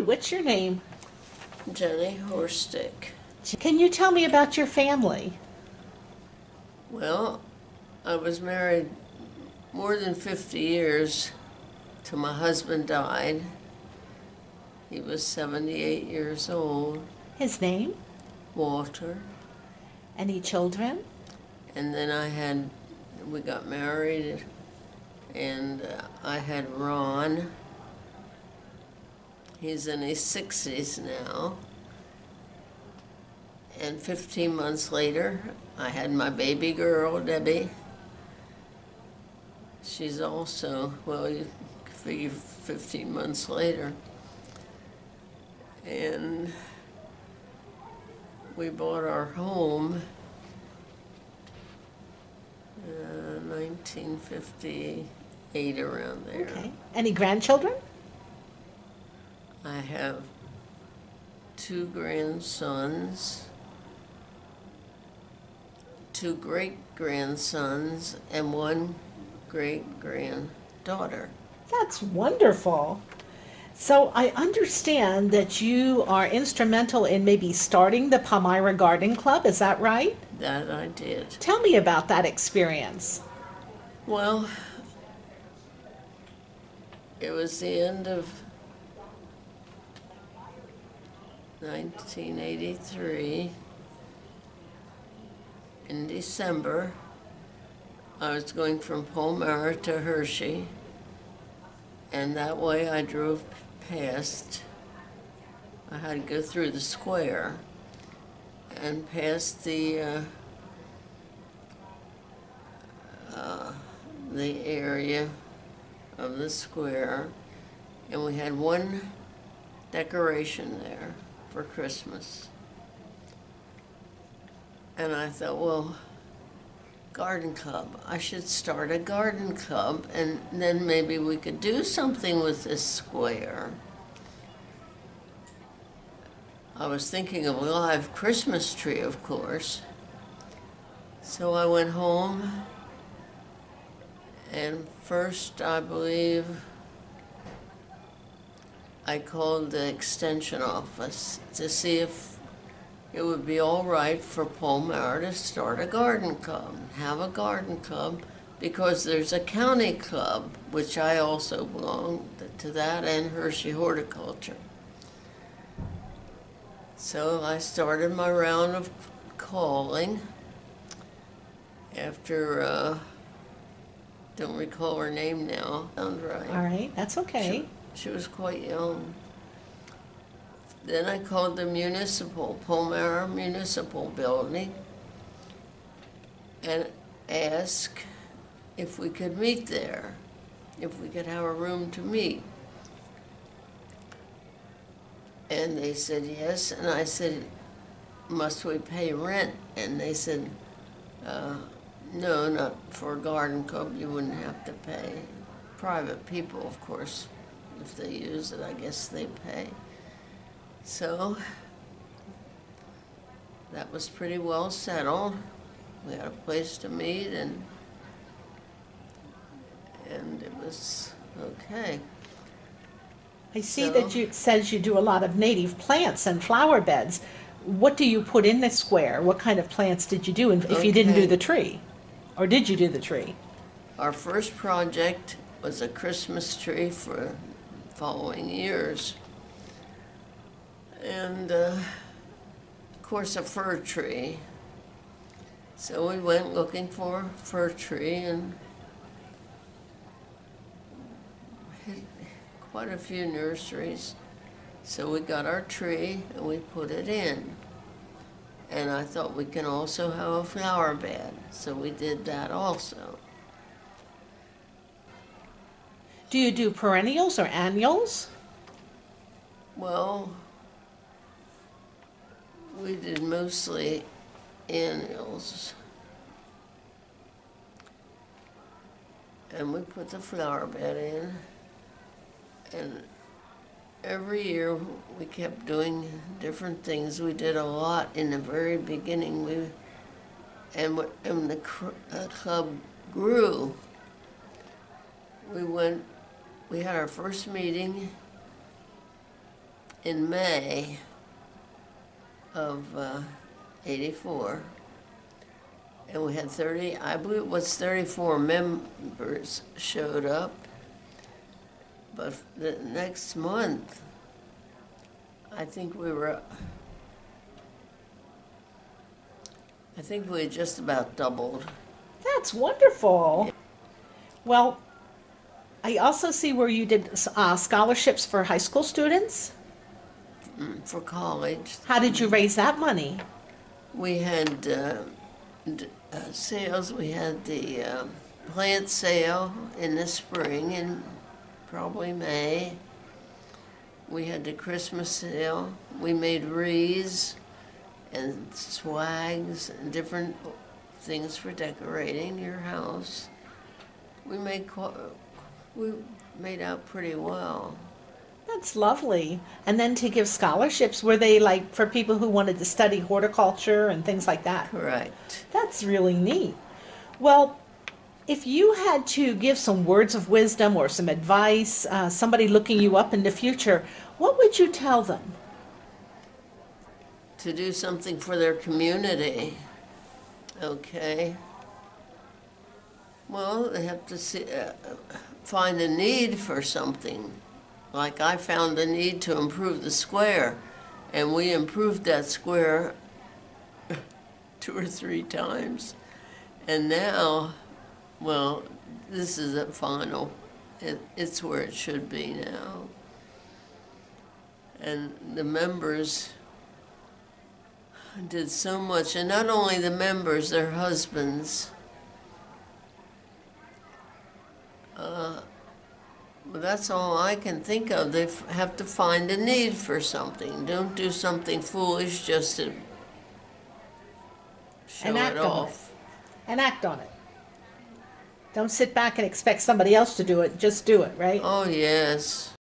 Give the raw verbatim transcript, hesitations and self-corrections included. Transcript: Hi, what's your name? Jenny Horstick. Can you tell me about your family? Well, I was married more than fifty years till my husband died. He was seventy-eight years old. His name? Walter. Any children? And then I had, we got married, and uh, I had Ron. He's in his sixties now. And fifteen months later, I had my baby girl, Debbie. She's also, well, you figure fifteen months later. And we bought our home in uh, nineteen fifty-eight, around there. Okay. Any grandchildren? I have two grandsons, two great-grandsons, and one great-granddaughter. That's wonderful. So I understand that you are instrumental in maybe starting the Palmyra Garden Club, is that right? That I did. Tell me about that experience. Well, it was the end of nineteen eighty-three. In December, I was going from Palmyra to Hershey, and that way I drove past, I had to go through the square, and past the, uh, uh, the area of the square, and we had one decoration there for Christmas. And I thought, well, garden club. I should start a garden club, and then maybe we could do something with this square. I was thinking of a live Christmas tree, of course. So I went home, and first, I believe, I called the extension office to see if it would be all right for Palmyra to start a garden club, have a garden club, because there's a county club, which I also belong to that, and Hershey Horticulture. So I started my round of calling after, uh, don't recall her name now. Sounds right. All right, that's okay. She, she was quite young. Then I called the municipal, Palmyra Municipal Building, and asked if we could meet there, if we could have a room to meet. And they said yes, and I said, must we pay rent? And they said, uh, no, not for a garden club, you wouldn't have to pay. Private people, of course, if they use it, I guess they pay. So that was pretty well settled. We had a place to meet, and and it was okay. I see so, that you, it says you do a lot of native plants and flower beds. What do you put in the square? What kind of plants did you do if okay. you didn't do the tree? Or did you do the tree? Our first project was a Christmas tree for following years. And, uh, of course, a fir tree. So we went looking for a fir tree and hit quite a few nurseries. So we got our tree and we put it in. And I thought we can also have a flower bed. So we did that also. Do you do perennials or annuals? Well, we did mostly annuals, and we put the flower bed in, and every year we kept doing different things. We did a lot in the very beginning, we, and, and the club grew. We went, we had our first meeting in May of uh, eighty-four, and we had thirty, I believe it was thirty-four members showed up, but the next month, I think we were, I think we had just about doubled. That's wonderful. Yeah. Well, I also see where you did uh, scholarships for high school students. For college. How did you raise that money? We had uh, uh, sales. We had the uh, plant sale in the spring in probably May. We had the Christmas sale. We made wreaths and swags and different things for decorating your house. We made we made out pretty well. That's lovely. And then to give scholarships, were they like for people who wanted to study horticulture and things like that? Correct. That's really neat. Well, if you had to give some words of wisdom or some advice, uh, somebody looking you up in the future, what would you tell them? To do something for their community. Okay. Well, they have to see, uh, find a need for something. Like I found the need to improve the square, and we improved that square two or three times. And now, well, this is the final. It, it's where it should be now. And the members did so much, and not only the members, their husbands. Uh, Well, that's all I can think of. They f have to find a need for something. Don't do something foolish just to show it off. And act on it. Don't sit back and expect somebody else to do it. Just do it, right? Oh, yes.